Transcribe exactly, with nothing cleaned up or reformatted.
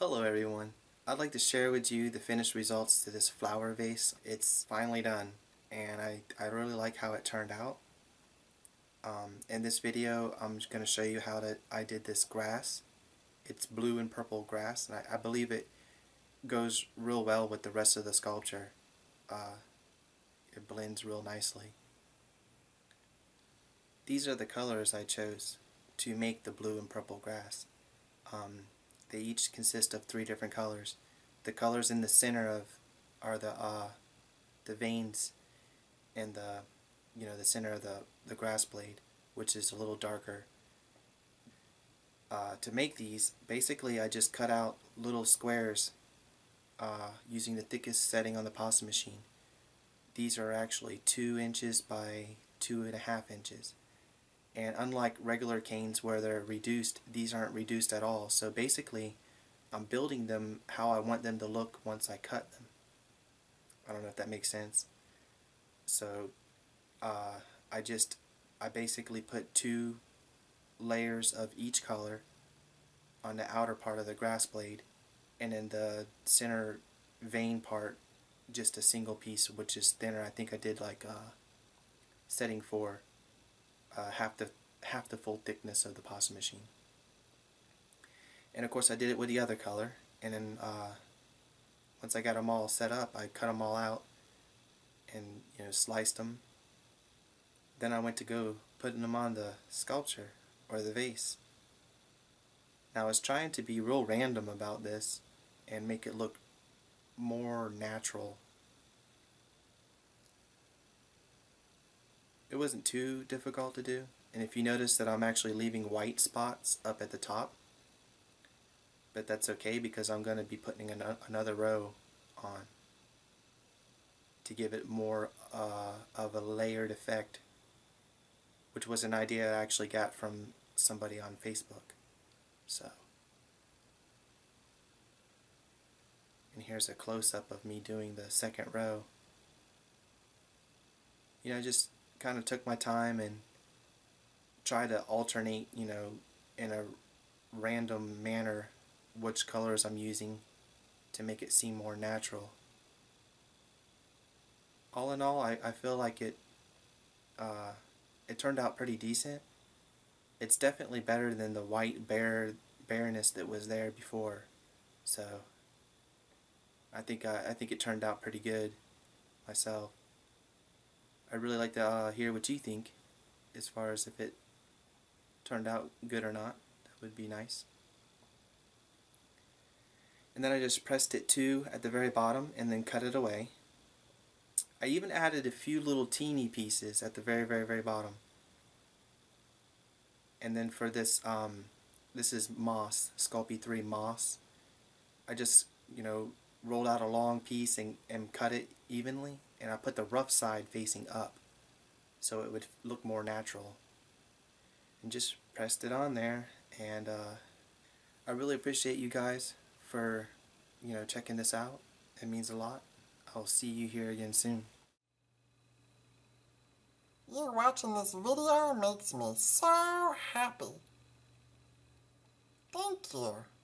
Hello everyone, I'd like to share with you the finished results to this flower vase. It's finally done and I, I really like how it turned out. Um, in this video I'm going to show you how to, I did this grass. It's blue and purple grass and I, I believe it goes real well with the rest of the sculpture. Uh, it blends real nicely. These are the colors I chose to make the blue and purple grass. Um, They each consist of three different colors. The colors in the center of are the uh, the veins and the you know the center of the the grass blade, which is a little darker. Uh, to make these, basically I just cut out little squares uh, using the thickest setting on the pasta machine. These are actually two inches by two and a half inches. And unlike regular canes where they're reduced, these aren't reduced at all. So basically, I'm building them how I want them to look once I cut them. I don't know if that makes sense. So uh, I just, I basically put two layers of each color on the outer part of the grass blade, and in the center vein part, just a single piece, which is thinner. I think I did like uh, setting four. Uh, half the half the full thickness of the pasta machine, and of course I did it with the other color. And then uh, once I got them all set up, I cut them all out and you know sliced them. Then I went to go putting them on the sculpture or the vase. Now I was trying to be real random about this and make it look more natural. It wasn't too difficult to do, and if you notice that I'm actually leaving white spots up at the top, but that's okay because I'm going to be putting an another row on to give it more uh, of a layered effect, which was an idea I actually got from somebody on Facebook. So, and here's a close-up of me doing the second row. You know, just kind of took my time and tried to alternate, you know, in a random manner which colors I'm using to make it seem more natural. All in all, I, I feel like it uh, it turned out pretty decent. It's definitely better than the white bare bareness that was there before. So I think I, I think it turned out pretty good myself. I'd really like to uh, hear what you think as far as if it turned out good or not. That would be nice. And then I just pressed it to at the very bottom and then cut it away. I even added a few little teeny pieces at the very very very bottom. And then for this, um, this is moss, Sculpey three moss. I just, you know, rolled out a long piece and, and cut it evenly. And I put the rough side facing up so it would look more natural, and just pressed it on there. And uh, I really appreciate you guys for you know checking this out. It means a lot. I'll see you here again soon. You watching this video makes me so happy. Thank you.